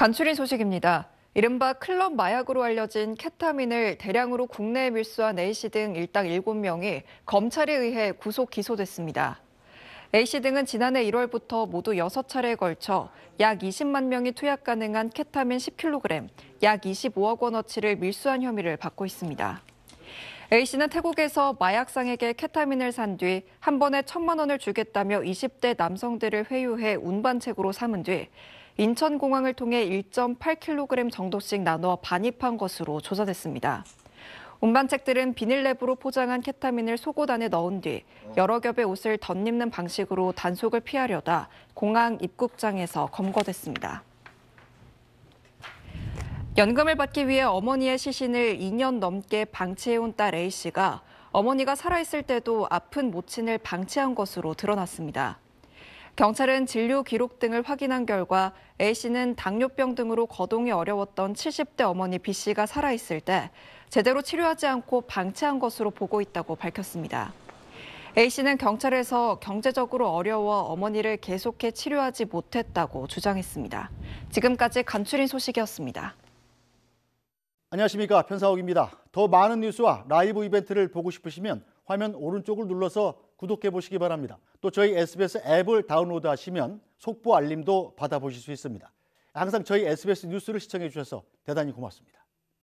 간추린 소식입니다. 이른바 클럽 마약으로 알려진 케타민을 대량으로 국내에 밀수한 A씨 등 일당 7명이 검찰에 의해 구속 기소됐습니다. A씨 등은 지난해 1월부터 모두 6차례에 걸쳐 약 20만 명이 투약 가능한 케타민 10kg, 약 25억 원어치를 밀수한 혐의를 받고 있습니다. A씨는 태국에서 마약상에게 케타민을 산 뒤 한 번에 1,000만 원을 주겠다며 20대 남성들을 회유해 운반책으로 삼은 뒤 인천공항을 통해 1.8kg 정도씩 나눠 반입한 것으로 조사됐습니다. 운반책들은 비닐랩으로 포장한 케타민을 속옷 안에 넣은 뒤 여러 겹의 옷을 덧입는 방식으로 단속을 피하려다 공항 입국장에서 검거됐습니다. 연금을 받기 위해 어머니의 시신을 2년 넘게 방치해온 딸 A씨가 어머니가 살아있을 때도 아픈 모친을 방치한 것으로 드러났습니다. 경찰은 진료 기록 등을 확인한 결과 A씨는 당뇨병 등으로 거동이 어려웠던 70대 어머니 B씨가 살아있을 때 제대로 치료하지 않고 방치한 것으로 보고 있다고 밝혔습니다. A씨는 경찰에서 경제적으로 어려워 어머니를 계속해 치료하지 못했다고 주장했습니다. 지금까지 간추린 소식이었습니다. 안녕하십니까, 편사옥입니다. 더 많은 뉴스와 라이브 이벤트를 보고 싶으시면 화면 오른쪽을 눌러서 구독해 보시기 바랍니다. 또 저희 SBS 앱을 다운로드하시면 속보 알림도 받아보실 수 있습니다. 항상 저희 SBS 뉴스를 시청해 주셔서 대단히 고맙습니다.